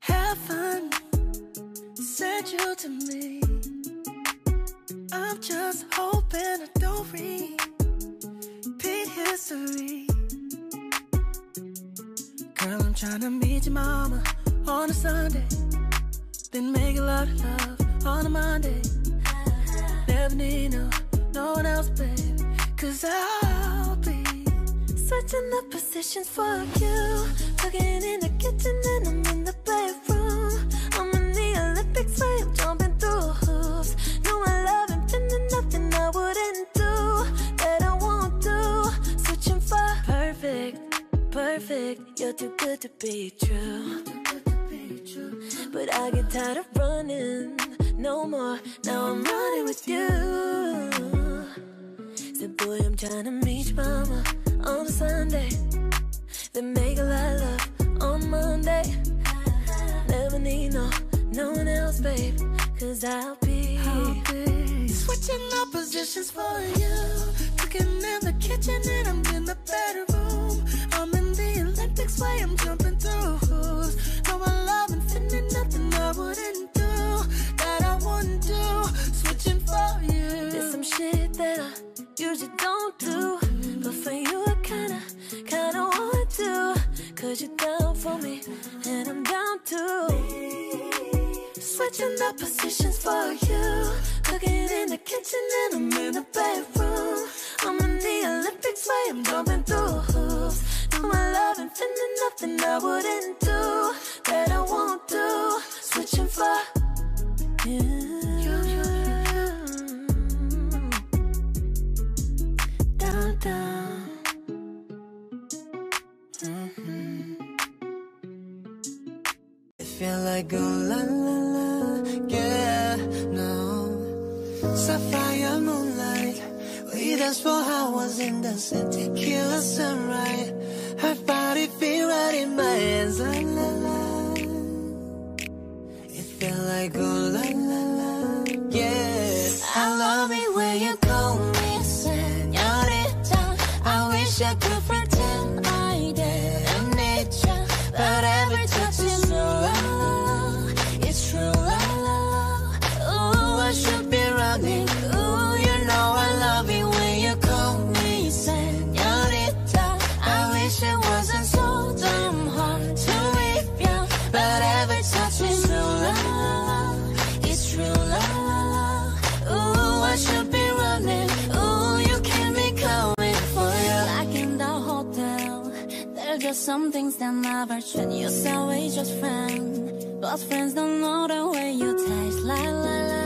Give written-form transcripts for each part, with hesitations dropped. Heaven sent you to me. I'm just hoping I don't repeat history. Girl, I'm trying to meet your mama on a Sunday, then make a lot of love on a Monday. Never need no one else, babe, 'cause I'll be switching the positions for you. Cooking in the kitchen and I'm in the bedroom. I'm in the Olympics where I'm jumping through hoops. Knew I love him, then nothing I wouldn't do that I won't do. Switching for perfect, perfect. You're too good to be true, but I get tired of running. No more, now I'm running with you. Said, boy, I'm trying to meet your mama on a Sunday, then make a lot of love on Monday. Never need no one else, babe, 'cause I'll be switching up positions for you. Cooking in the kitchen and I'm in the bedroom. I'm in the Olympics way, I'm jumping through hoops. No, I love infinite, nothing I wouldn't do that I wouldn't do, switching for you. There's some shit that I usually don't do, but for you I kinda want to, 'cause you're down for me, and I'm down too. Switching the positions for you. Cooking in the kitchen and I'm in the bedroom. I'm in the Olympics way, I'm jumping through hoops. Knew my love and feeling nothing I wouldn't do that I won't do, switching for you. Down, down. I feel like ooh la la la, yeah, no. Sapphire moonlight, we danced for hours in the city, kill the sunrise. Her body feel right in my hands, la la la. It feel like ooh la la la, yeah. I love it when you call me señorita. I wish I could pretend I did. But every touch is true, la, la, la. It's true, la, la, la. Ooh, I should be running. Ooh, you know I love it when you call me señorita. I wish it wasn't so damn hard to leave you, but every touch is true, la, la, la. It's true, la, la, la. Ooh, I should be running. Ooh, you can be coming for you. Like in the hotel, there's just some things that never change. You say we just friends, but friends don't know the way you taste, la la la.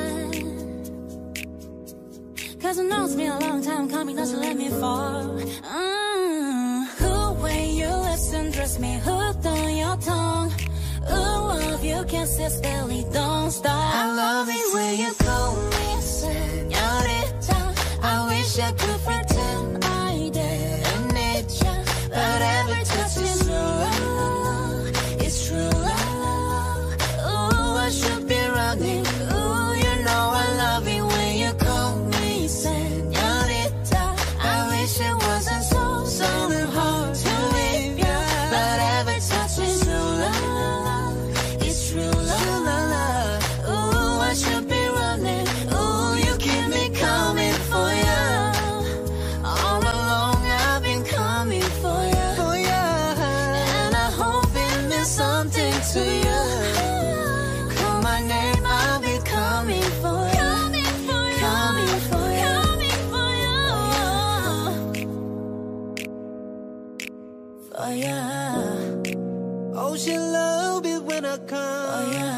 'Cause it knows me a long time coming, doesn't let me fall. Who when you listen, dress me hooked on your tongue. Ooh, love you kisses barely don't stop. I love it when you call me señorita. I wish I could pretend I didn't need you, but every touch is true, la, la, la. It's true, la, la, la. Ooh, I should be running. Ooh, you know I love it when you call me señorita. I wish it wasn't so hard to leave you, but every touch is true, la, la, la. It's true, la, la, la. Ooh, I should be running. Ooh, you keep me coming for you. Something to you. Call my name, I'll be coming for you. Coming for you. Coming for you. Coming for you. For you. Oh, she love it when I come. For you.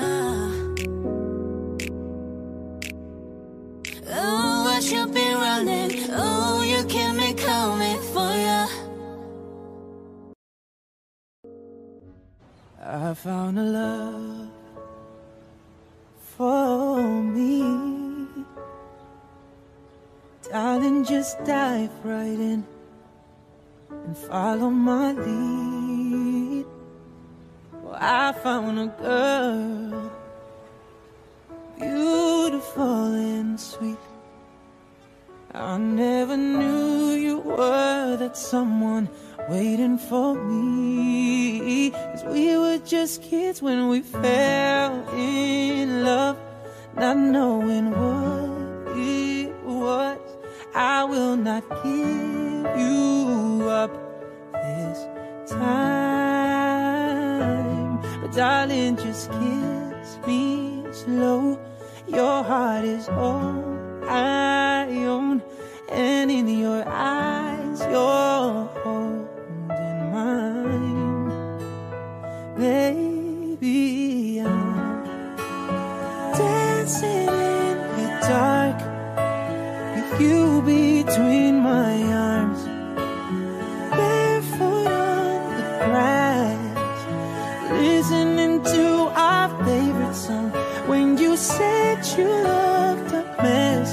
Oh, I should be running. Oh, you keep me coming for you. I found a love for me. Darling, just dive right in and follow my lead. Well, I found a girl, beautiful and sweet. I never knew you were sure that someone waiting for me, 'cause we were just kids when we fell in love, not knowing what it was. I will not give you up this time, but darling, just kiss me slow. Your heart is all I own, and in your eyes you're holding mine. Baby, I'm dancing in the dark with you between my arms, barefoot on the grass, listening to our favorite song. When you said you loved a mess,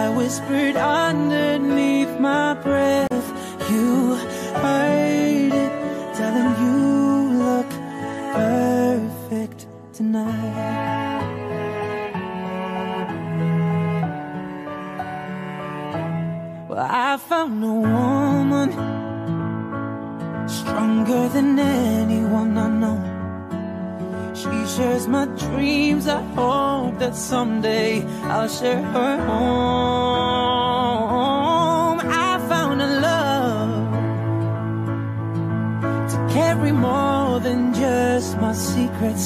I whispered underneath my breath. You heard it, telling you look perfect tonight. Well, I found a woman stronger than anyone I know. She shares my dreams. I hope that someday I'll share her home. I found a love to carry more than just my secrets,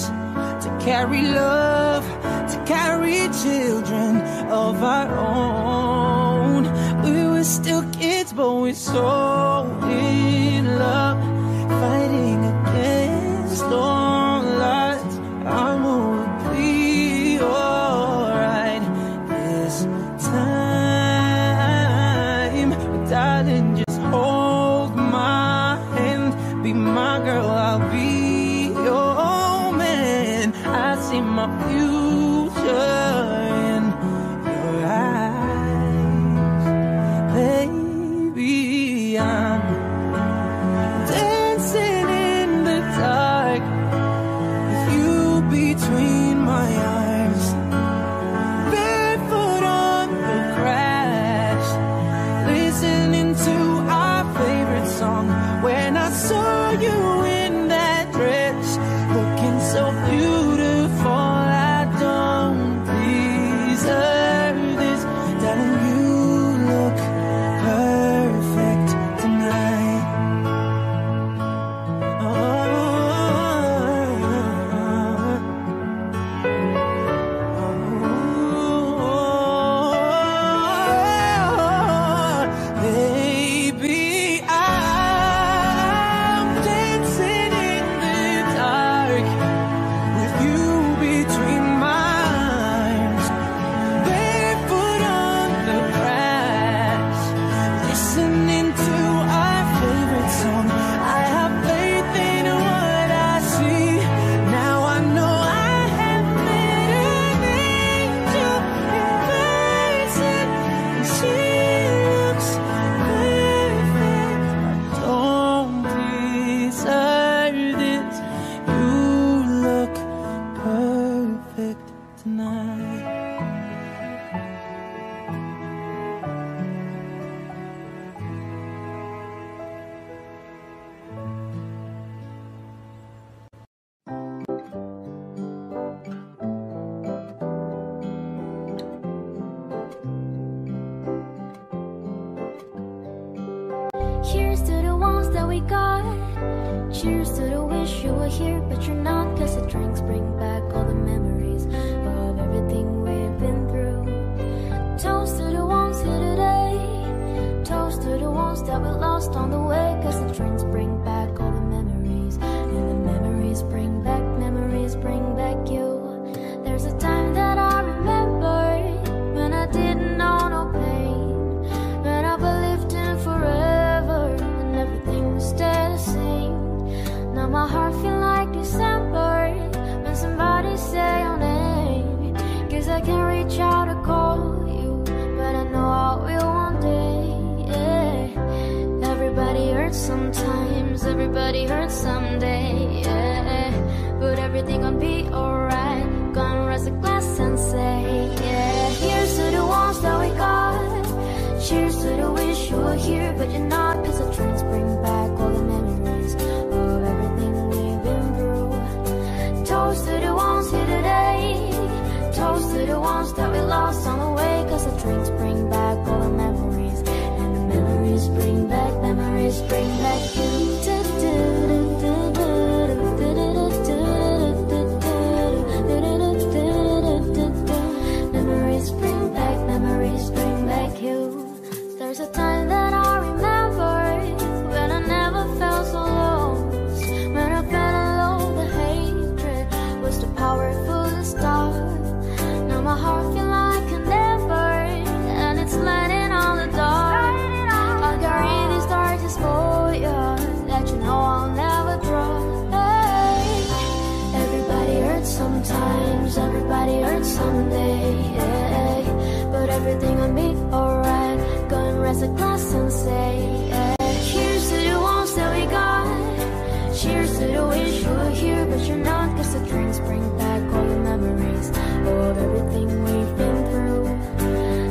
to carry love, to carry children of our own. We were still kids, but we're so in love, fighting against long lies. I'm gonna be alright this time. But darling, just hold my hand, be my girl, I'll be your man. I see my future in your eyes. Baby, I'm dancing in the dark between my arms, barefoot on the grass, listening to our favorite song. When I saw you in that dress, looking so beautiful, I don't deserve this. Darling, you look perfect tonight. Oh, here, but you're not, 'cause I memories bring back you. Memories bring back you. There's a time that I remember when I never felt so lost, when I felt alone, the hatred was too powerful to stop. Now my heart feels like an ember, and it's lighting on the dark. I carry these darkest void that you know I'll never drop. Hey. Everybody hurts sometimes, everybody hurts someday. Yeah. But everything will be alright. Go and raise a glass and say, yeah. Cheers to the ones that we got. Cheers to the wish you were here, but you're not. Cause the drinks bring back all the memories of everything we've been through.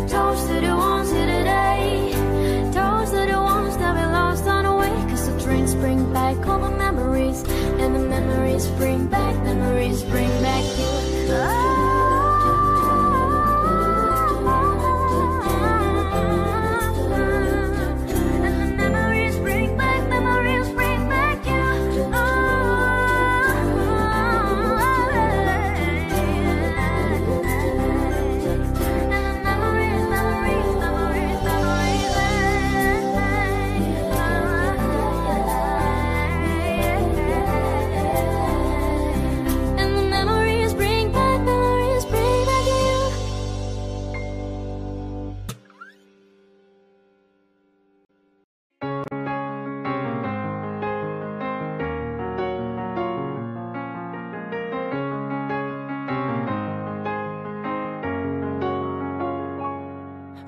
Toast to the ones here today. Toast to the ones that we lost on the way. Cause the drinks bring back all the memories. And the memories bring back you. Oh.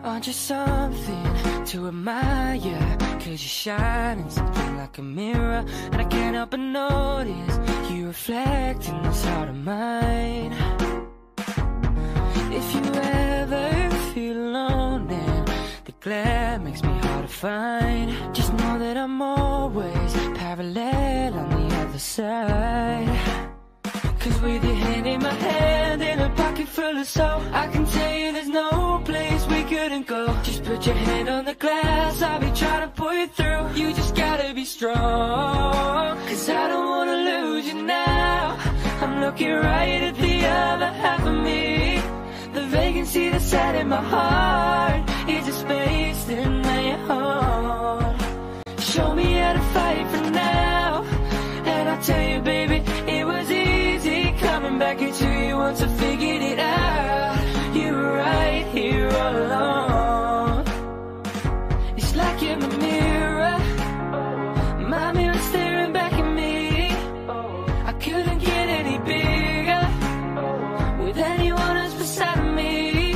Aren't you something to admire? Cause you're shining something like a mirror, and I can't help but notice you reflect in this heart of mine. If you ever feel alone and the glare makes me hard to find, just know that I'm always parallel on the other side. Cause with your hand in my hand and a pocket full of soul, I can tell you there's no place we couldn't go. Just put your hand on the glass, I'll be trying to pull you through. You just gotta be strong, cause I don't wanna lose you now. I'm looking right at the other half of me. The vacancy that's sat in my heart is a space in my heart. Show me how to fight for now, and I'll tell you baby, it was easy coming back into you once I figured it out. You were right here all along. It's like you're my mirror staring back at me. I couldn't get any bigger with anyone else beside me.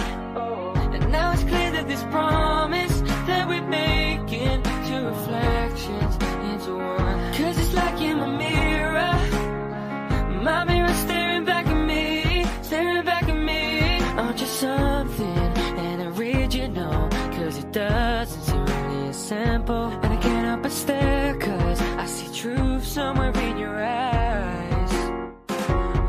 And now it's clear that this promise that we're making, two reflections into one. Cause it's like you're my mirror staring back at me, staring back at me. Aren't you something an original? Cause it doesn't seem really as simple, and I can't help but stare, cause I see truth somewhere in your eyes.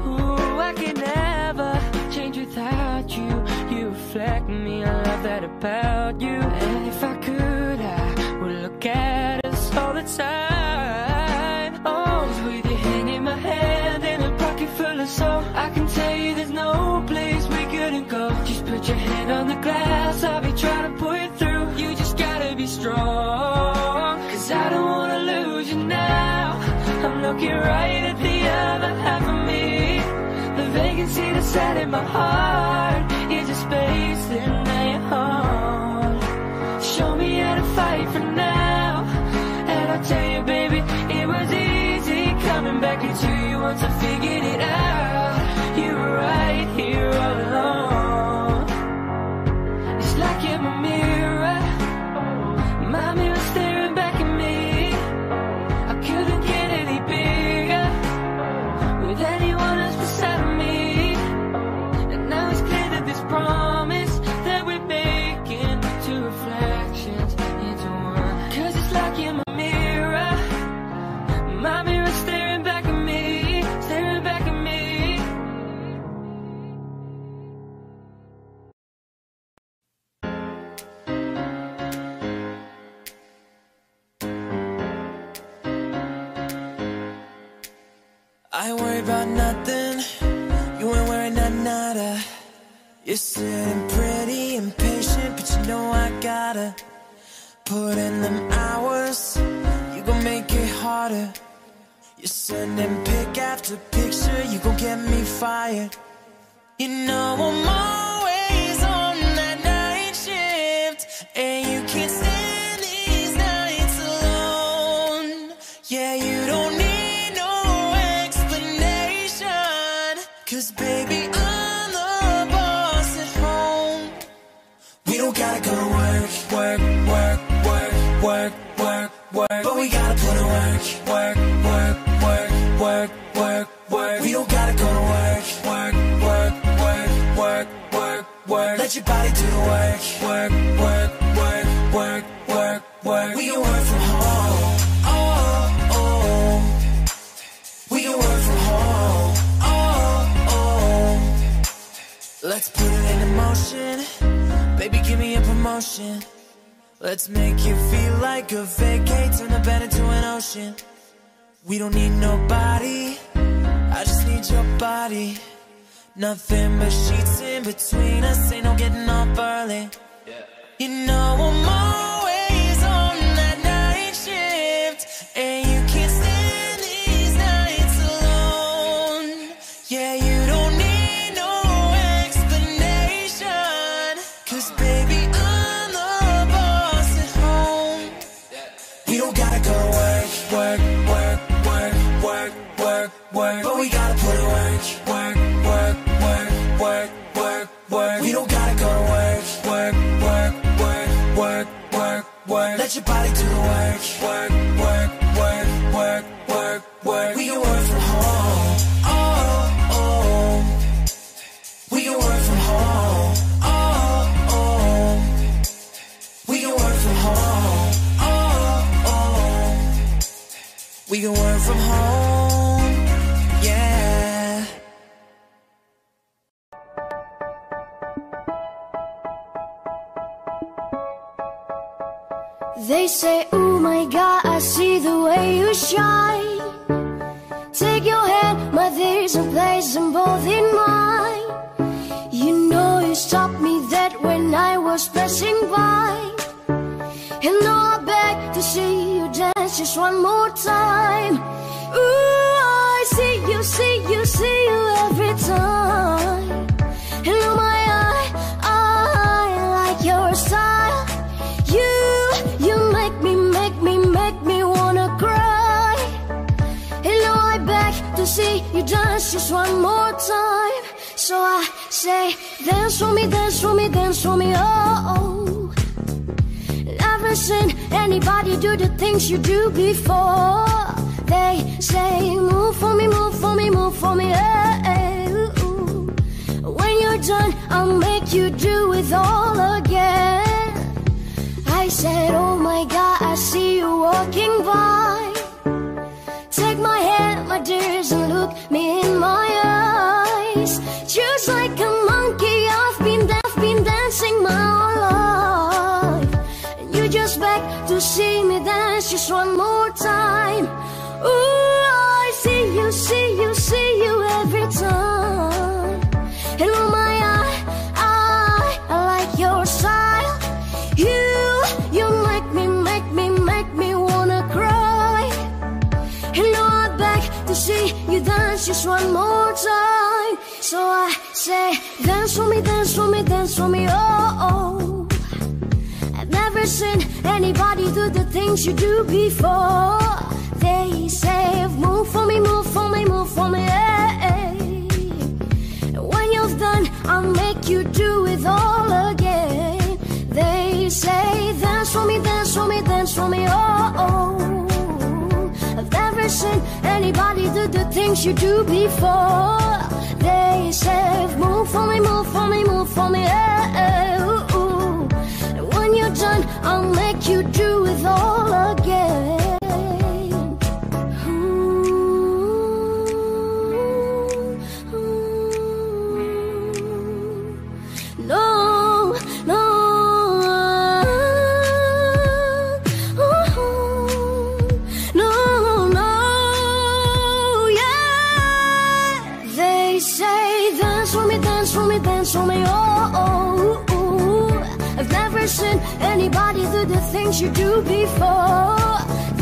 Ooh, I can never change without you. You reflect me, I love that about you. And if I could, I would look at us all the time. Always with your hand in my hand, full of soul, I can tell you there's no place we couldn't go. Just put your hand on the glass, I'll be trying to pull you through. You just gotta be strong, cause I don't wanna lose you now. I'm looking right at the other half of me. The vacancy that's sat in my heart is a space in my heart. Show me how to fight for now, and I'll tell you baby, it was easy coming back into you once I figured it out. You were right here all along. It's like you're my mirror staring back at me. I couldn't get any bigger with anyone else beside me. And now it's clear that this promise that we're making, two reflections into one. Cause it's like you're my mirror staring back at me, staring back at me. I ain't worried about nothing. You ain't worried about nada. You're sitting pretty impatient, but you know I gotta put in them hours. You gon' make it harder. You're sending pic after picture. You gon' get me fired. You know I'm always on that night shift, and you can't stand these nights alone. Yeah, you don't need no explanation, 'cause baby, I'm the boss at home. We don't gotta go to work, work, work, work, work, work, but we gotta put in work, work, work, work, work, work, work. We don't gotta go to work, work, work, work, work, work, work. Let your body do the work, work, work, work, work, work, work. We can work from home. Oh, oh. We can work from home. Oh, oh. Let's put it into motion. Baby, give me a promotion. Let's make you feel like a vacate, turn the bed into an ocean. We don't need nobody, I just need your body. Nothing but sheets in between us, ain't no getting off early. Yeah. You know I'm always on that night shift, and you can't stand these nights alone. Yeah, you don't need no explanation, 'cause baby, work, work, work, work, work, work. But we gotta put in work, work, work, work, work, work, work. We don't gotta go to work, work, work, work, work, work, work. Let your body do the work, work, work, work, work, work, work. We can work from home. Oh, oh. We can work from home. Oh, oh. We can work from home. We can work from home, yeah. They say, oh my God, I see the way you shine. Take your hand, my there's a place in both in mine. You know you stopped me dead when I was passing by. And now I beg to see you dance just one more time. Ooh, I see you, see you, see you every time. And oh my, I like your style. You make me wanna cry. And now I beg to see you dance just one more time. So I say, dance for me, dance for me, dance for me, oh, oh. Anybody do the things you do before? They say, move for me, move for me, move for me, hey, hey, ooh, ooh. When you're done, I'll make you do it all again. I said, oh my God, I see you walking by. Take my hand, my dears, and look me in my eyes. Just like a monkey, I've been dancing my whole life. Just back to see me dance just one more time. Ooh, I see you, see you, see you every time. And oh my, I like your style. You make me wanna cry. And now I'm back to see you dance just one more time. So I say, dance for me, dance for me, dance for me, oh, oh. Never seen anybody do the things you do before. They say, move for me, move for me, move for me, hey, hey. When you're done, I'll make you do it all again. They say, dance for me, dance for me, dance for me, oh, oh. I've never seen anybody do the things you do before. They say, move for me, move for me, move for me, hey, hey, ooh, ooh. When you're done, I'll make you do it all again. Ooh, ooh. No, no. Ooh, no, no, yeah. anybody do the things you do before.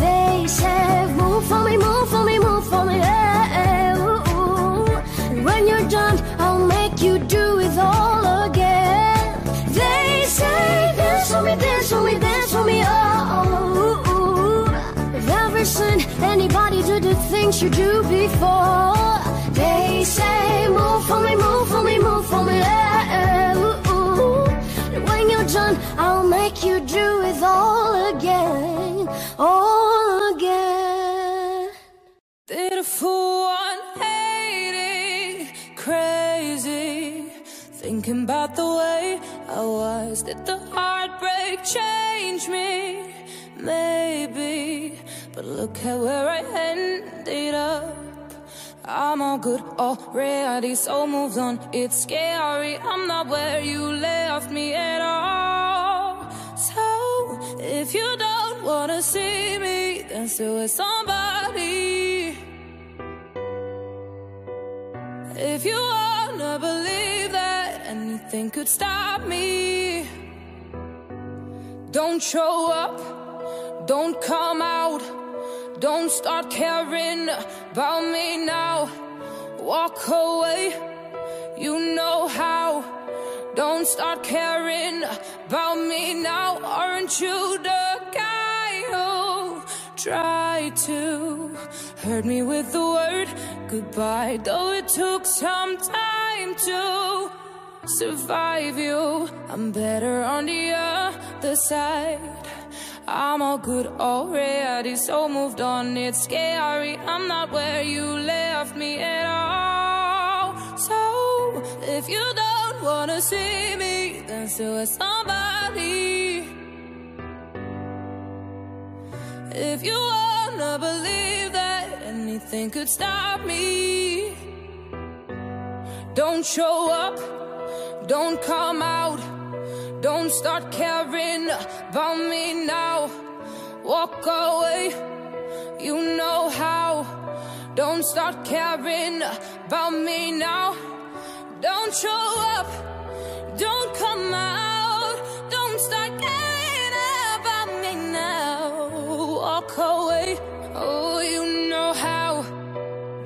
They said, move for me, move for me, move for me, yeah, ooh, ooh. And when you're done, I'll make you do it all again. They say, dance for me, dance for me, dance for me, oh, ooh, ooh. I've never seen anybody do the things you do before. They say, move for me, move for me, move for me, yeah, ooh, ooh. And when you're done, I'll make you do it all again, all again. Did a fool on hating, crazy, thinking about the way I was. Did the heartbreak change me? Maybe, but look at where I ended up. I'm all good already, so moved on, it's scary. I'm not where you left me at all. So, if you don't wanna see me, then still with somebody. If you wanna believe that anything could stop me, don't show up, don't come out. Don't start caring about me now. Walk away, you know how. Don't start caring about me now. Aren't you the guy who tried to hurt me with the word goodbye? Though it took some time to survive you, I'm better on the other side. I'm all good already, so moved on, it's scary. I'm not where you left me at all. So, if you don't wanna see me, then still with somebody. If you wanna believe that anything could stop me, don't show up, don't come out. Don't start caring about me now. Walk away, you know how. Don't start caring about me now. Don't show up, don't come out. Don't start caring about me now. Walk away, oh, you know how.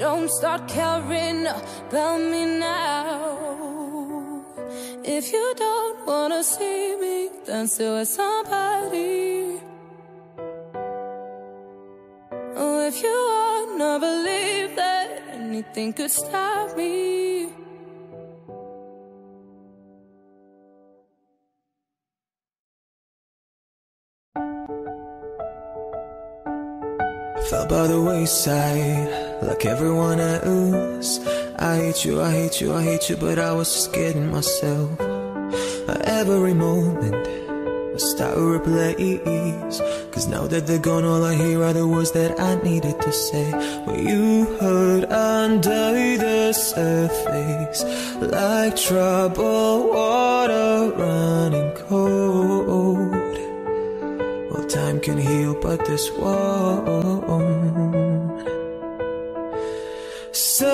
Don't start caring about me now. If you don't wanna see me, then still with somebody. Oh, if you wanna believe that anything could stop me. Fell by the wayside, like everyone else. I hate you, I hate you, I hate you, but I was just kidding myself. Every moment I start to replace, 'cause now that they're gone, all I hear are the words that I needed to say. What you heard under the surface, like troubled water running cold. Well, time can heal, but this won't. So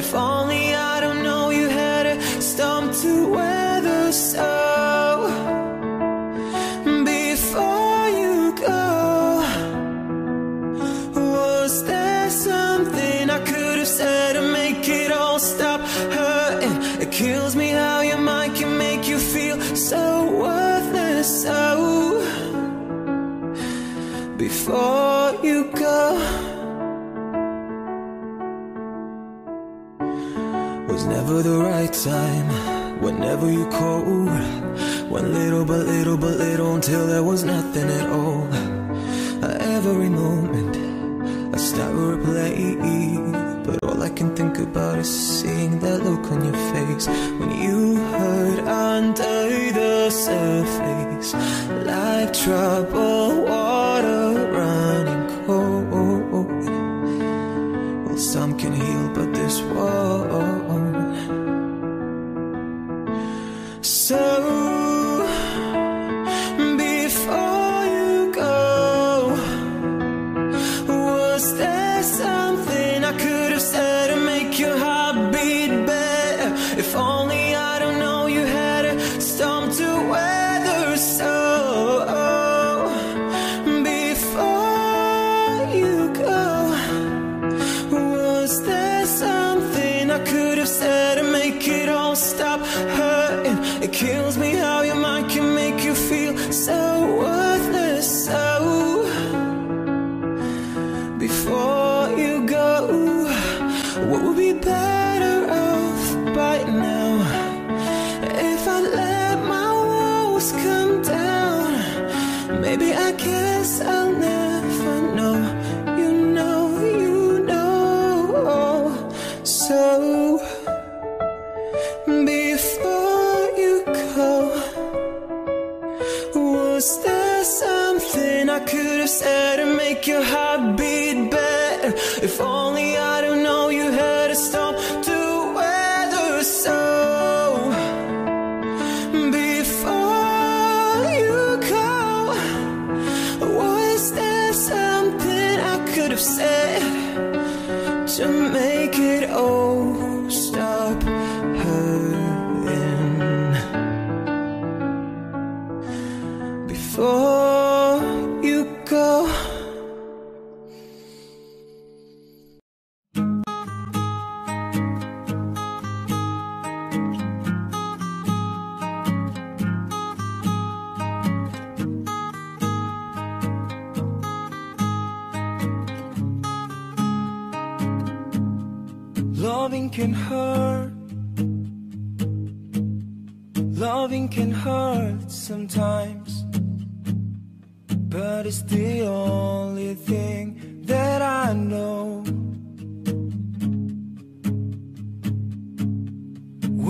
if only I don't know you had a storm to weather. So before you go, was there something I could have said to make it all stop hurting? It kills me how your mind can make you feel so worthless. So before you go, never the right time, whenever you called. Went little by little but little until there was nothing at all. Every moment I start to replay, but all I can think about is seeing that look on your face when you hurt under the surface, like troubled water running cold. Well, some can heal, but this won't. So before you go, something I could have said to make your heart beat better. If only I don't know you had a storm to weather. So before you go, was there something I could have said to make it all stop hurting? It kills me how your mind can make you feel so worthless. So before you go, what would be better off by now? If I let my walls come down, maybe I guess I'll never know. You know, you know. So before you go, was there something I could have said to make your heart beat? If only I don't know you had a storm to weather. So before you go, was there something I could have said to make it all stop hurting? Before you go, loving can hurt. Loving can hurt sometimes, but it's the only thing that I know.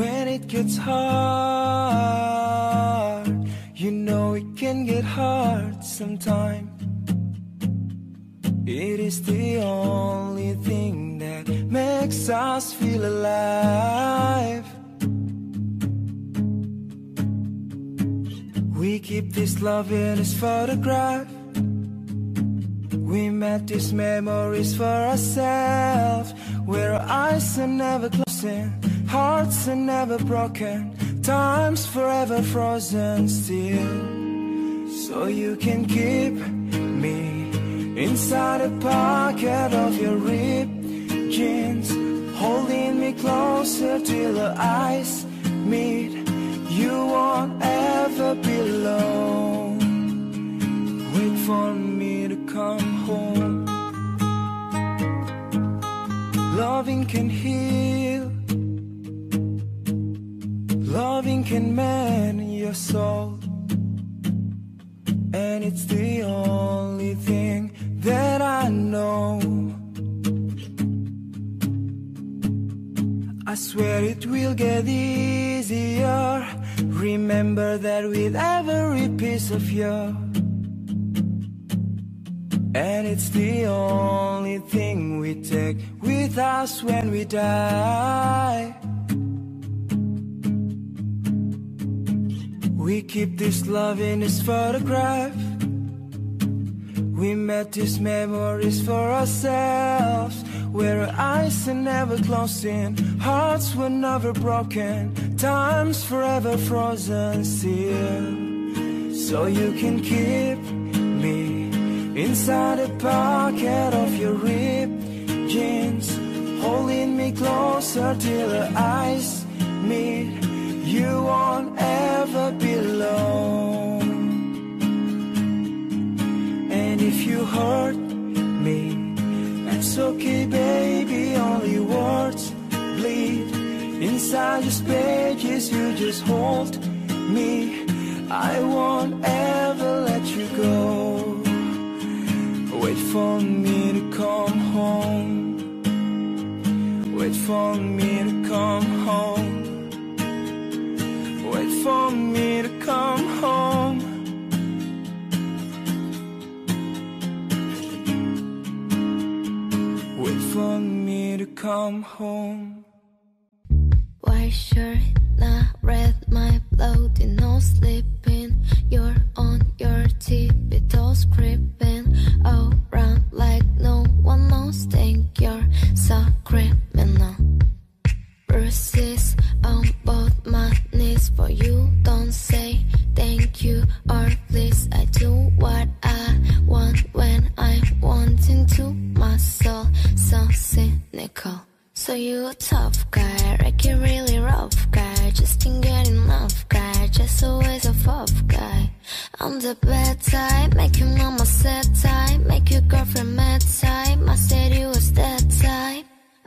When it gets hard, you know it can get hard sometimes. It is the only thing that makes us feel alive. We keep this love in this photograph. We met these memories for ourselves, where our eyes are never closing, hearts are never broken, time's forever frozen still. So you can keep me inside a pocket of your ripped jeans, holding me closer till our eyes meet. You won't ever be alone. Wait for me to come home. Loving can heal. Loving can mend your soul, and it's the only thing that I know. I swear it will get easier. Remember that with every piece of you, and it's the only thing we take with us when we die. We keep this love in this photograph. We met these memories for ourselves, where our eyes are never closing, hearts were never broken, time's forever frozen still. So you can keep me inside the pocket of your ripped jeans, holding me closer till our eyes meet. You won't ever be alone. And if you hurt me, that's okay, baby. Only words bleed. Inside these pages, you just hold me. I won't ever let you go. Wait for me to come home. Wait for me to come home. Wait for me to come home. Wait for me to come home. white shirt, not red, my blood, no sleeping. You're on your tippy toes, creeping around like no one knows. Think you're so criminal. Bruises on both my knees for you. Don't say thank you or please. I do what I want when I'm wanting to. My soul so cynical. So you a tough guy, wrecking really rough guy. Just can't get enough guy, just always a tough guy. I'm the bad type, make your mama sad type, make your girlfriend mad type. I said you was that type.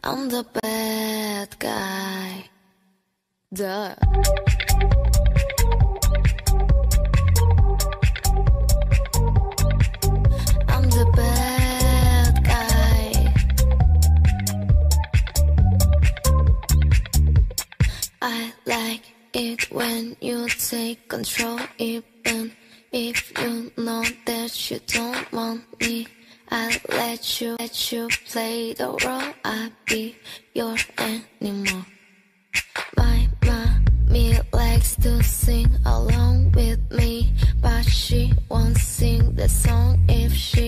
I'm the bad guy. Duh. I'm the bad. I like it when you take control, even if you know that you don't want me. I let you play the role. I be your animal. My mommy likes to sing along with me, but she won't sing the song if she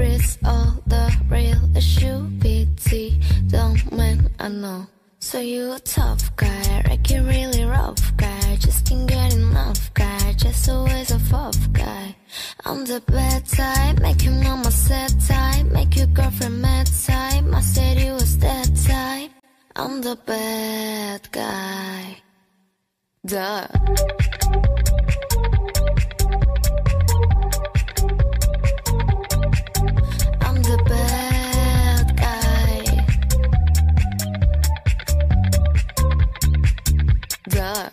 reads all the real issue. Pity the man I know. So you a tough guy, wrecking really rough guy. Just can't get enough guy, just always a tough guy. I'm the bad type, make your mama sad type, make your girlfriend mad type. I said you was that type. I'm the bad guy. Duh. I'm the bad. Duh.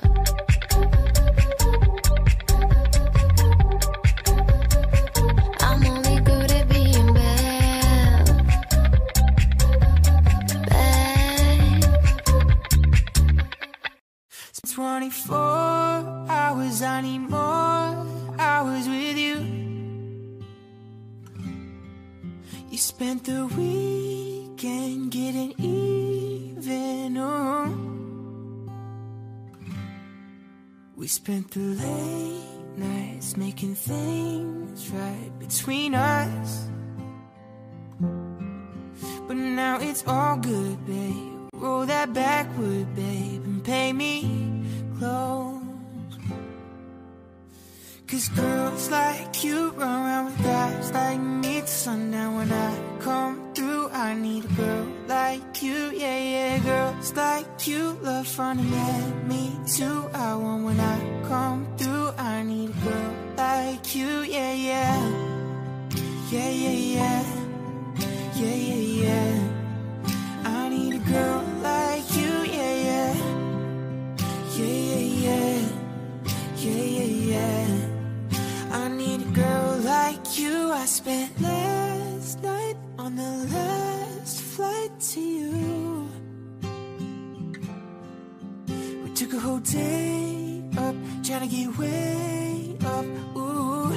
I'm only good at being bad, bad. 24 hours, I need more hours with you. You spent the weekend getting even on. We spent the late nights making things right between us, but now it's all good, babe. Roll that backward, babe, and pay me close. 'Cause girls like you run around with guys like me till sundown. When I come through, I need a girl like you, yeah, yeah. Girls like you love fun and let me too. I want when I come through, I need a girl like you, yeah, yeah. Yeah, yeah, yeah. Yeah, yeah, yeah. I need a girl like you, yeah, yeah. Yeah, yeah, yeah. Yeah, yeah, yeah. I need a girl like you. I spent last night on the last flight to you. We took a whole day up, trying to get way up, ooh.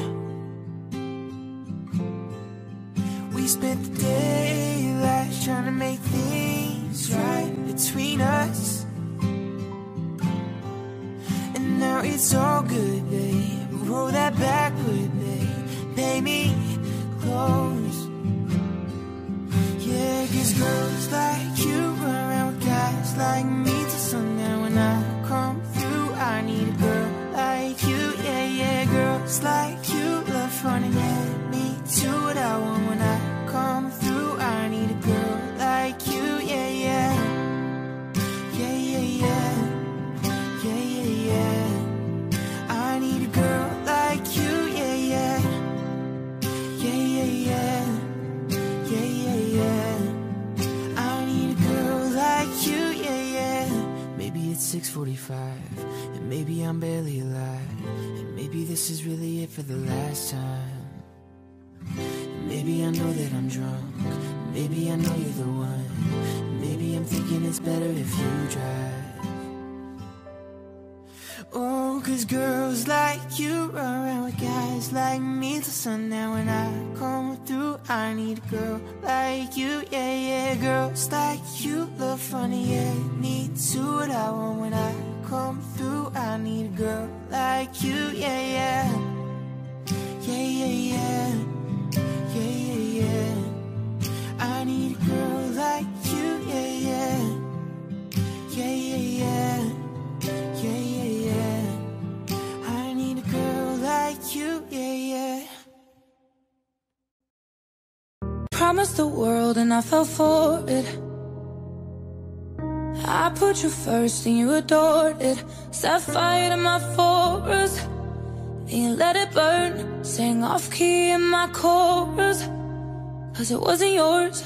We spent the day last trying to make things right between us, and now it's all good, babe. Roll that backward, babe. Pay me close. Yeah, 'cause girls like you run around with guys like me till sundown. When I come through, I need a girl like you, yeah, yeah. Girls like you love fun and let me do what I want. When I come through, I need a girl like you, yeah, yeah. Yeah, yeah, yeah. Yeah, yeah, yeah. I need a girl like you, yeah, yeah. Yeah, yeah, yeah. Yeah, yeah, yeah. I need a girl like you, yeah, yeah. Maybe it's 6:45, and maybe I'm barely alive, and maybe this is really it for the last time. And maybe I know that I'm drunk, maybe I know you're the one, maybe I'm thinking it's better if you drive. Oh, Cause girls like you run around with guys like me till sundown. When I come through, I need a girl like you, yeah, yeah. Girls like you look funny, yeah, me too. What I want when I come through, I need a girl like you, yeah, yeah. Yeah, yeah, yeah. Yeah, yeah, yeah. I need a girl like you, yeah, yeah. Yeah, yeah, yeah. Yeah, yeah, yeah. I need a girl like you, yeah, yeah. Promised the world and I fell for it. I put you first and you adored it. Set fire to my forest and you let it burn. Sang off key in my chorus, cause it wasn't yours.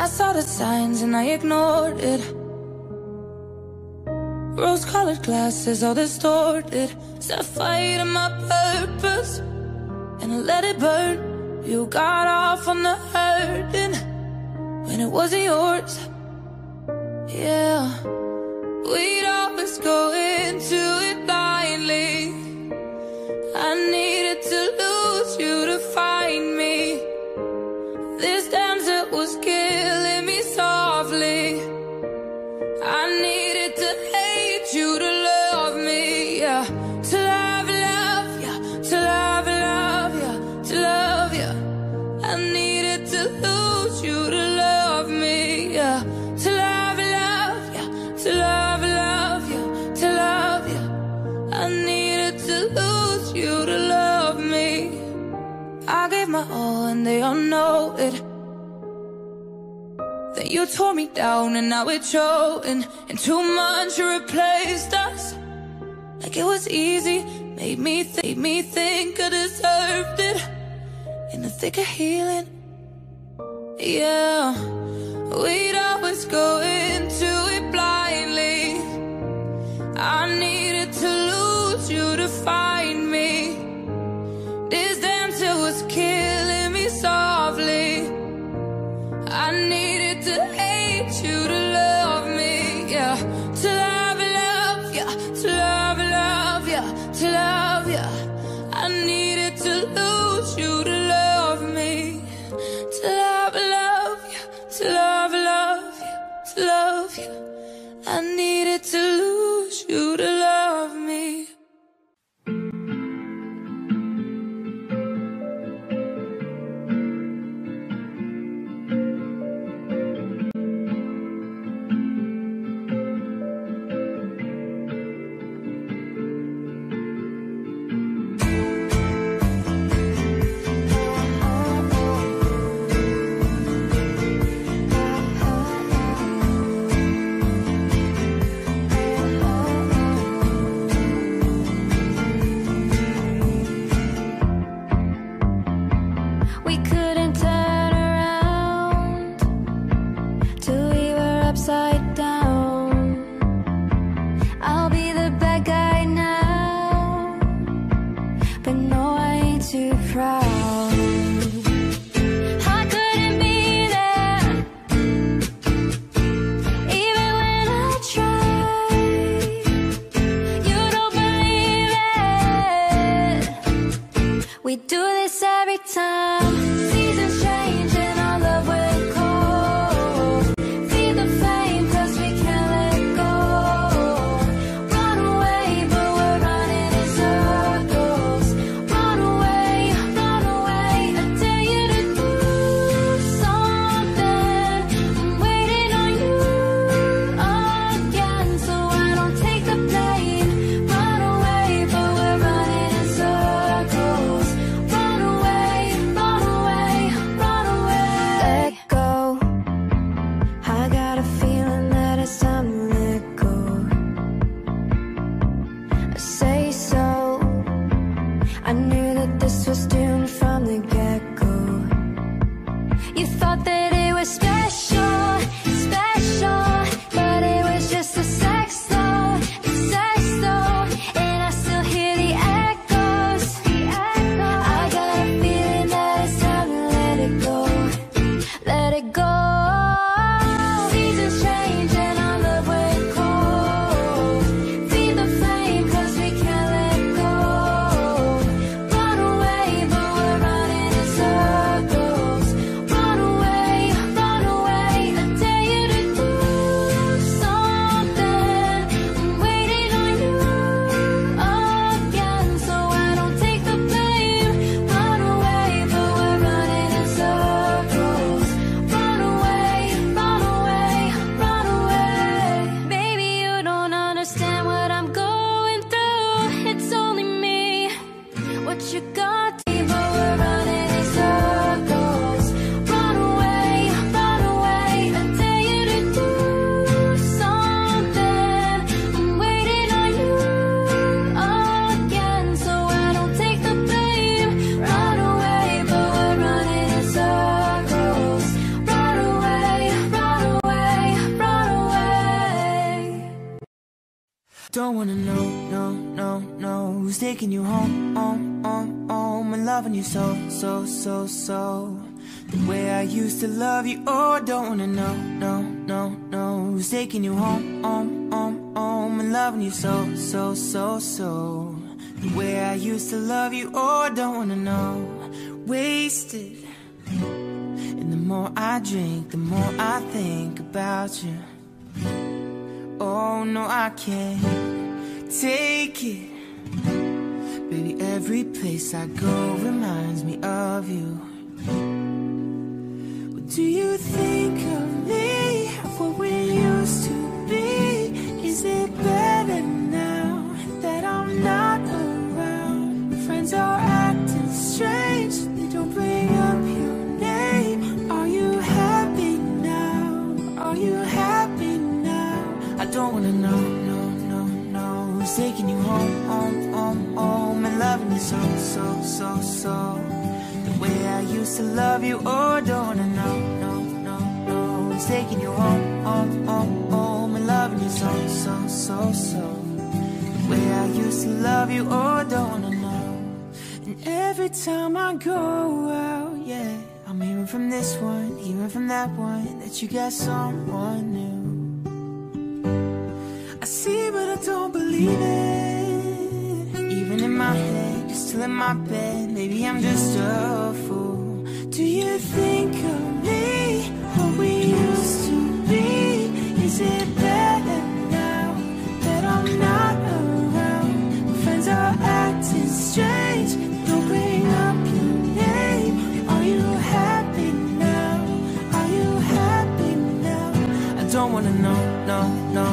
I saw the signs and I ignored it. Rose-colored glasses, all distorted. Set fire to my purpose and let it burn. You got off on the hurting when it wasn't yours. Yeah, we'd always go into it blindly. I needed to lose you to find me. This dancer was killing me softly. I needed to hate you to love me, yeah. To love, love, yeah. To love, love, yeah. To love, yeah. I needed to lose you to love me, yeah. To love, love, yeah. To love, love, yeah. To love, yeah. I needed to lose you to love me. I gave my all and they all know it. Then you tore me down and now it's showing. In 2 months you replaced us like it was easy. Made me think I deserved it in the thick of healing. Yeah, we'd always go into it blindly. I needed to lose you to find me. This dancer was killing me softly. I needed to hate you to love me, yeah. To love, love, yeah. To love, love, yeah. To love, yeah. I needed to lose you to love me. To love, love, yeah. To love, love, yeah. To love, yeah. I needed to lose you to love me. Don't wanna know, no, no, no, who's taking you home, home, home, home, and loving you so, so, so, so, the way I used to love you. Oh, don't wanna know, no, no, no, who's taking you home, home, home, home, and loving you so, so, so, so, the way I used to love you. Oh, don't wanna know, wasted. And the more I drink, the more I think about you. Oh no, I can't take it. Baby, every place I go reminds me of you. Well, do you think of me, of what we used to be? Is it better now that I'm not around? Friends are acting strange, they don't bring up your name. Are you happy now? Are you happy now? I don't wanna know, no, no, no, who's taking you home, home, home, home, and loving you so, so, so, so, the way I used to love you. Oh, don't wanna know, no, no, no, who's taking you home, home, home, home, and loving you so, so, so, so, the way I used to love you. Oh, don't wanna know. And every time I go out, yeah, I'm hearing from this one, hearing from that one, that you got someone new. I see, but I don't believe it. Even in my head, you're still in my bed. Maybe I'm just a fool. Do you think of me, what we used to be? Is it better now that I'm not around? My friends are acting strange, don't bring up your name. Are you happy now? Are you happy now? I don't wanna know, no, no.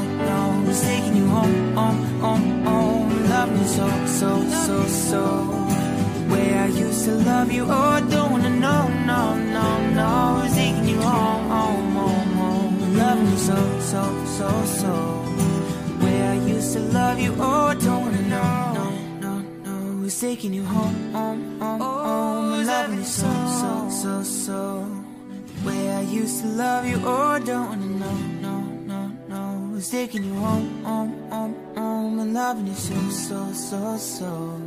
Who's taking you home, home, home, home, loving you so, so, so, so, the way I used to love you. Oh, I don't wanna know, no, no, no, who's taking you home, home, home, home, loving you so, so, so, so, the way I used to love you. Oh, I don't wanna know, no, no, no, who's taking you home, home, home, home, loving you so, so, so, so, the way I used to love you. Oh, I don't wanna know. Who's taking you home, home, home, home, and loving you so, so, so, so,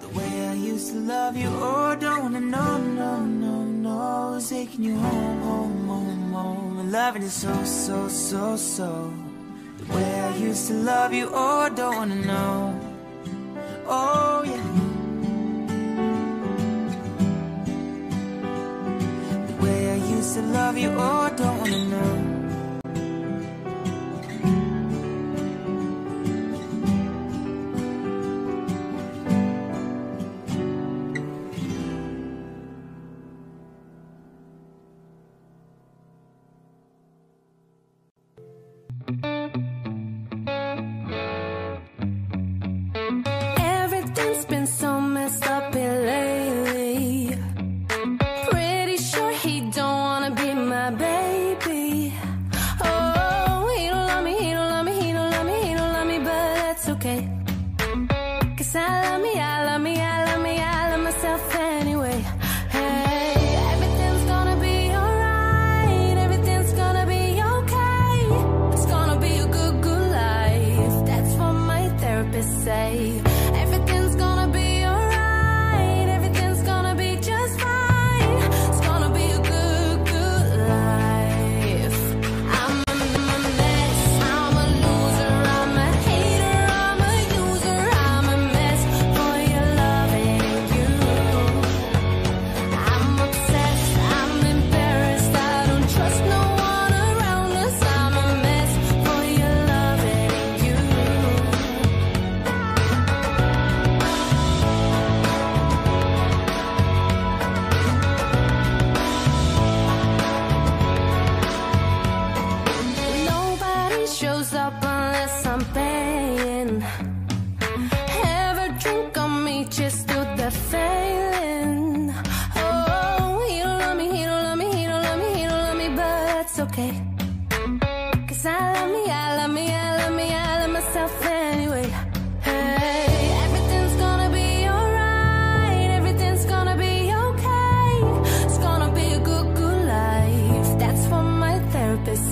the way I used to love you. Oh, don't wanna know, no, no, no, who's taking you home, home, home, home, and loving you so, so, so, so, the way I used to love you. Oh, don't wanna know. Oh yeah, the way I used to love you. Oh, don't wanna know.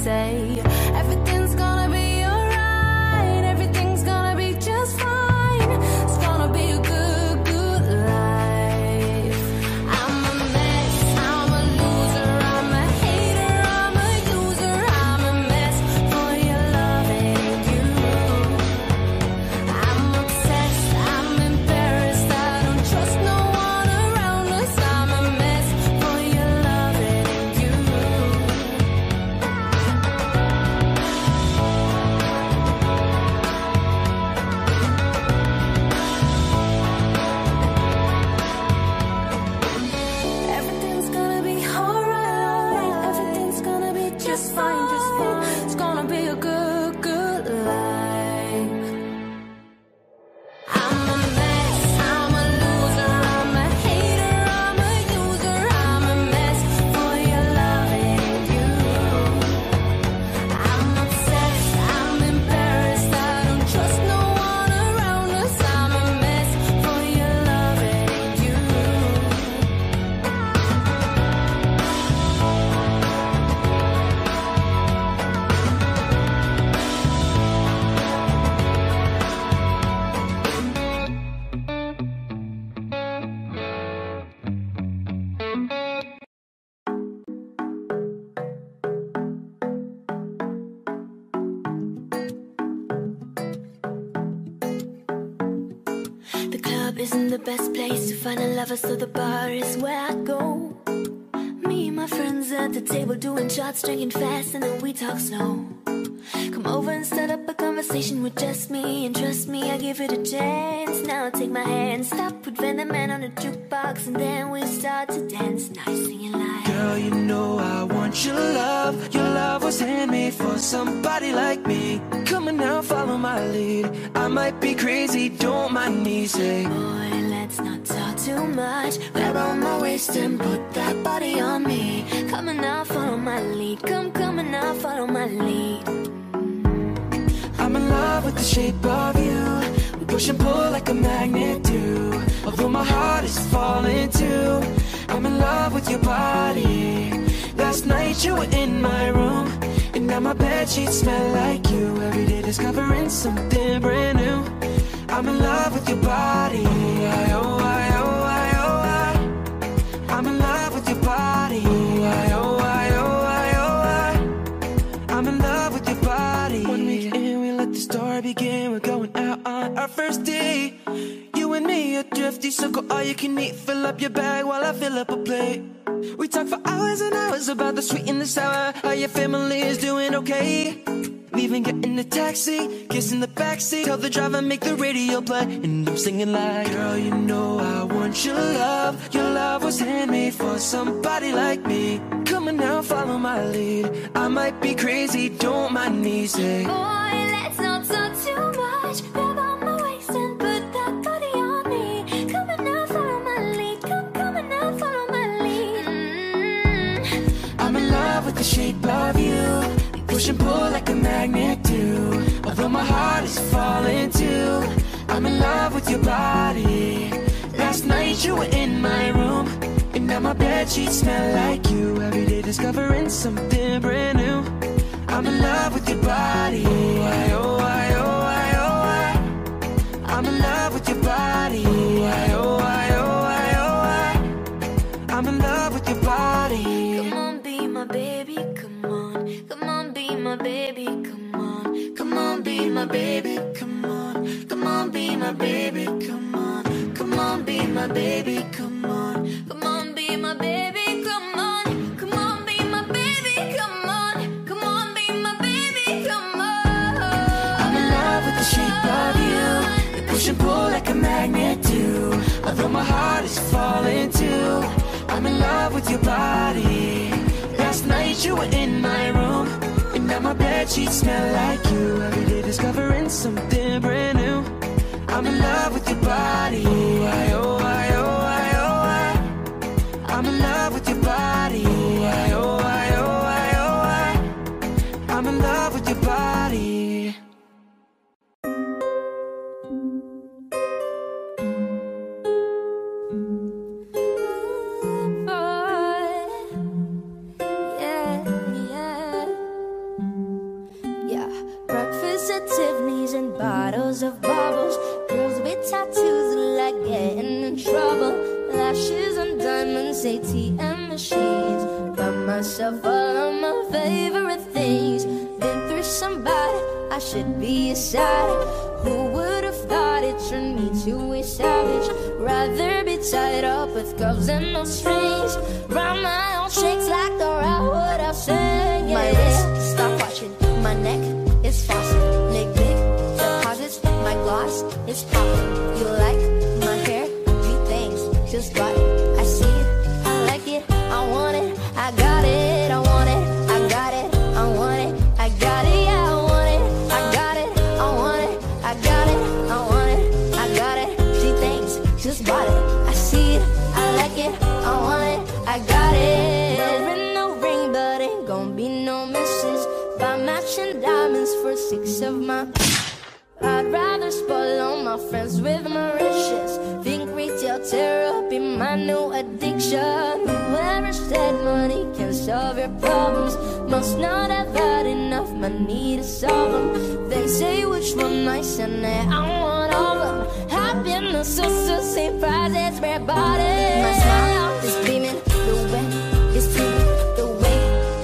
Say everything's gonna be alright, everything's gonna be isn't the best place to find a lover, so the bar is where I go. Me and my friends at the table doing shots, drinking fast, and then we talk slow. Come over and start up a conversation with just me, and trust me, I give it a chance. Now I take my hand, stop, put Van the Man on the jukebox, and then we start to dance. Nice singing like, girl, you know I want your love. Your love was handmade for somebody like me. Come on now, follow my lead. I might be crazy, don't mind me, say, boy, let's not talk too much. Grab on my waist and put that body on me. Come on now, follow my lead. Come on now, follow my lead. I'm in love with the shape of you. We push and pull like a magnet do. Although my heart is falling too, I'm in love with your body. Last night you were in my room, and now my bedsheets smell like you. Every day discovering something brand new. I'm in love with your body. Oh, I, oh, I, oh, I. I'm in love with your body. Oh, I, oh, I, oh, I, oh, I. I'm in love with your body. One week in, we let the story begin. We're going out on our first date. You and me, a thrifty circle, all you can eat. Fill up your bag while I fill up a plate. We talk for hours and hours about the sweet and the sour. How your family is doing okay. Leaving, get in the taxi, kiss in the backseat. Tell the driver, make the radio play. And I'm singing like, girl, you know I want your love. Your love was handmade for somebody like me. Come on now, follow my lead. I might be crazy, don't mind me, say, boy, let's not talk too much. Grab on my waist and put that body on me. Come on now, follow my lead. Come on now, follow my lead. I'm in love with the shape of you. Push and pull like a magnet do. Although my heart is falling too, I'm in love with your body. Last night you were in my room, and now my bedsheets smell like you. Every day discovering something brand new. I'm in love with your body. Oh, I, oh, I, oh, I, oh, I. I'm in love with your body. Oh, I, oh, I, oh, I, oh, I. I'm in love with your body. Come on, be my baby, come on. Come on, my baby, come on. Come on, be my baby, come on. Come on, be my baby, come on. Come on, be my baby, come on. Come on, be my baby, come on. Come on, be my baby, come on. Come on, be my baby, come on. I'm in love with the shape of you. They push and pull like a magnet do. Although my heart is falling too, I'm in love with your body. Last night you were in my room, now my bedsheets smell like you. Every day discovering something brand new. I'm in love with your body. Oh, I, oh, I, oh, I, oh, I. I'm in love with your body. Oh, I, oh, I, oh, I, oh, I. I'm in love with your body. Bottles of bubbles, girls with tattoos like getting in trouble. Lashes and diamonds, ATM machines. Found myself all of my favorite things. Been through somebody, I should be a savage. Who would have thought it turned me to a savage? Rather be tied up with gloves and no strings. Round my own shakes like the route what I sang. Yeah. My wrist, stop watching. My neck is fastened. Nick, my gloss is popping. You like my hair? Few things just got it. I see it, I like it, I want it, I got it, I want it, I got it, I want it, I got it, yeah, I want it, I got it, I want it, I got it, I want it, I got it. Few things just bought it. I see it, I like it, I want it, I got it. Wearing no ring, but ain't gonna be no misses. Buy matching diamonds for 6 of my. I'd rather spoil all my friends with my riches. Think retail therapy, my new addiction. Whoever said money can solve your problems must not have had enough money to solve them. They say which one nice and I want all of them. Happiness is the same price as my body. My smile is beaming, the way it's beaming, the way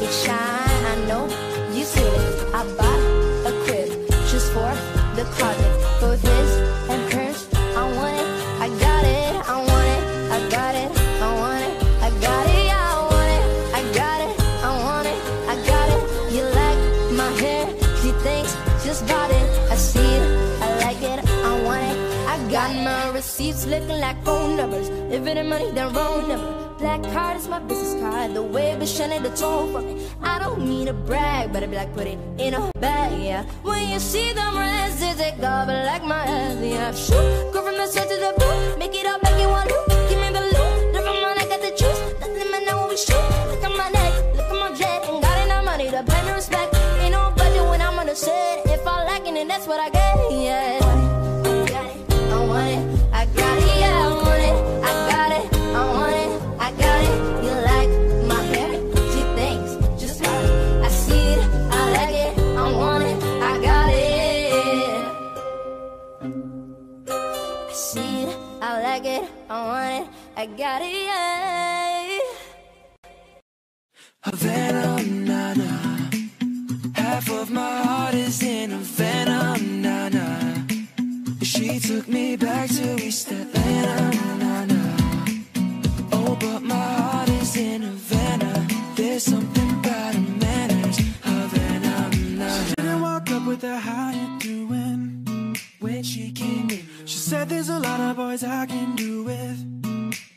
it shines. I know you see it. I bought a crib just for the closet, both his and hers. I want it, I got it. receipts looking like phone numbers. Living in money, that wrong number. Black card is my business card. The way it be shining the tone for me. I don't mean to brag, but I be like, put it in a bag, yeah. When you see them reds, they take off like my ass, yeah. Shoot, go from the sun to the blue. Make it all back in one loop. Give me the loot. Live on my neck, got the juice. Let them know when we shoot. Look at my neck, look at my jet. Ain't got enough money to pay me respect. Ain't no budget when I'm on the set. If I like it, then that's what I get, yeah. I got it, yeah, I want it. I got it, I want it. I got it. You like my hair? She thinks just like it. I see it, I like it. I want it, I got it. I see it, I like it. I want it, I got it, yeah. Havana, na na. Half of my heart is in Havana, na na. She took me back to East Atlanta, na, na. Oh, but my heart is in Havana. There's something about her manners, Havana, na, na. She didn't walk up with a how you doing when she came in. She said there's a lot of boys I can do with,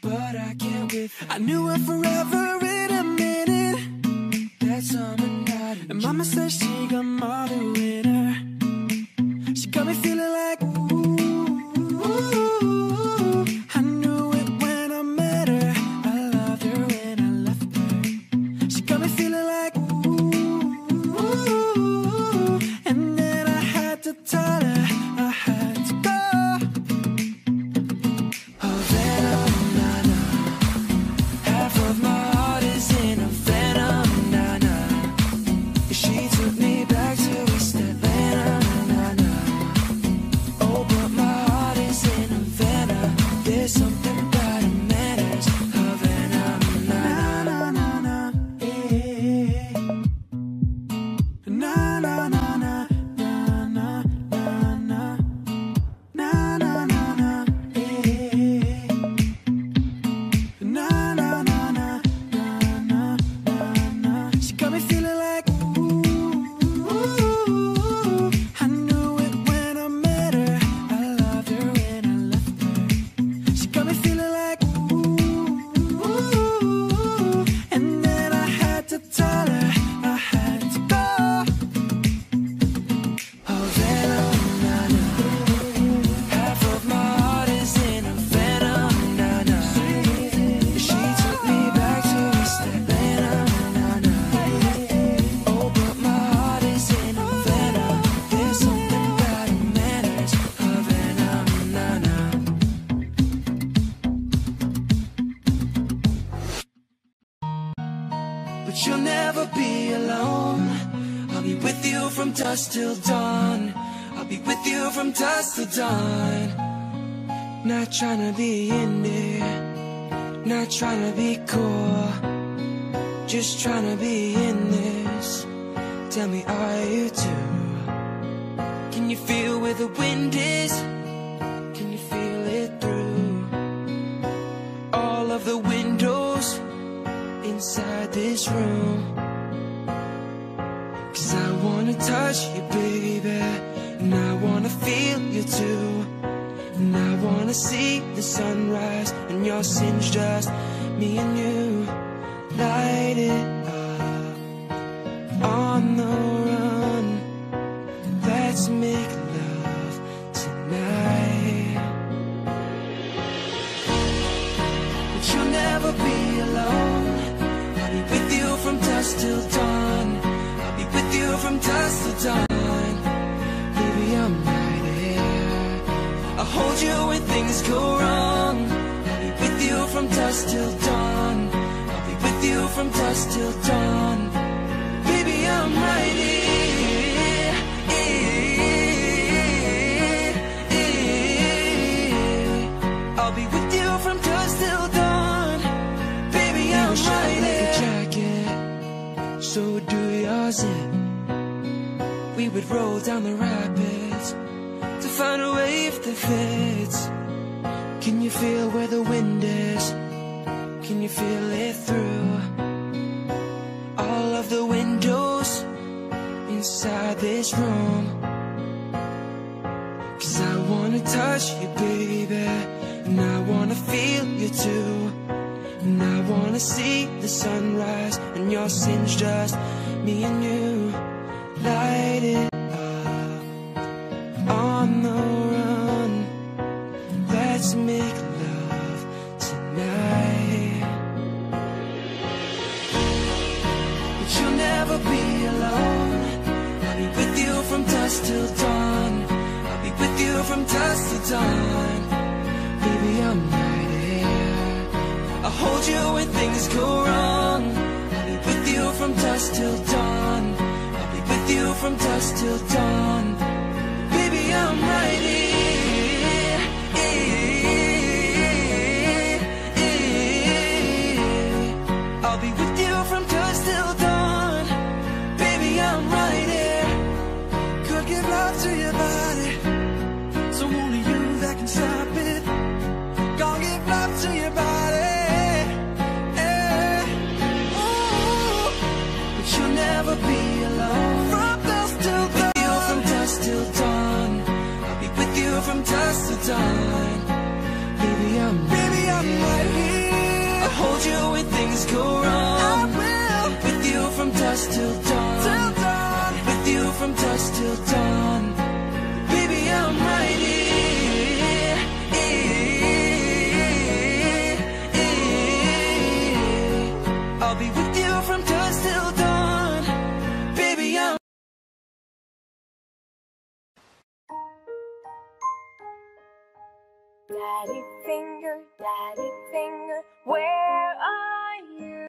but I can't with. I knew her forever in a minute, that summer night. And mama said she got more than with her. She got me feeling like till dawn, I'll be with you from dusk till dawn. Not trying to be in there, not trying to be cool, just trying to be in this. Tell me, are you too? Can you feel where the wind is? Can you feel it through all of the windows inside this room? Cause I wanna touch you, baby, and I wanna feel you too, and I wanna see the sunrise and your sins, just me and you. Light it up on the run. Let's make love tonight. But you'll never be alone. I'll be with you from dusk till dawn. With you from dusk to dawn. Baby, I'm right here. I'll hold you when things go wrong. I'll be with you from dusk till dawn. I'll be with you from dusk till dawn. Baby, I'm right here. I'll be with you from dusk till dawn. Baby, I'm right here. So do yours, yeah. We would roll down the rapids to find a wave that fits. Can you feel where the wind is? Can you feel it through all of the windows inside this room? Cause I wanna touch you, baby, And I wanna feel you too. And I wanna see the sunrise, and your sins, just me and you. Light it up. On the run, let's make love tonight. But you'll never be alone. I'll be with you from dusk till dawn. I'll be with you from dusk till dawn. Baby, I'm right here. I'll hold you when things go wrong. I'll be with you from dusk till dawn. I'll be with you from dusk till dawn. Baby, I'm right here. I'll be with you from dusk till dawn. Baby, I'm right here. Could give love to your body, so only you that can stop it. Gonna give love to your body, yeah. Ooh. But you'll never be alone. From dusk till dawn, I'll be with you from dusk till dawn. I'll be with you from dusk till dawn. Baby, I'm right here. I'll hold you when things go wrong. I will. I'll be with you from dusk till dawn. Till dawn. I'll be with you from dusk till dawn. Baby, I'm right here. I'll be with you from dusk till dawn. Baby, I'm... Daddy finger, where are you?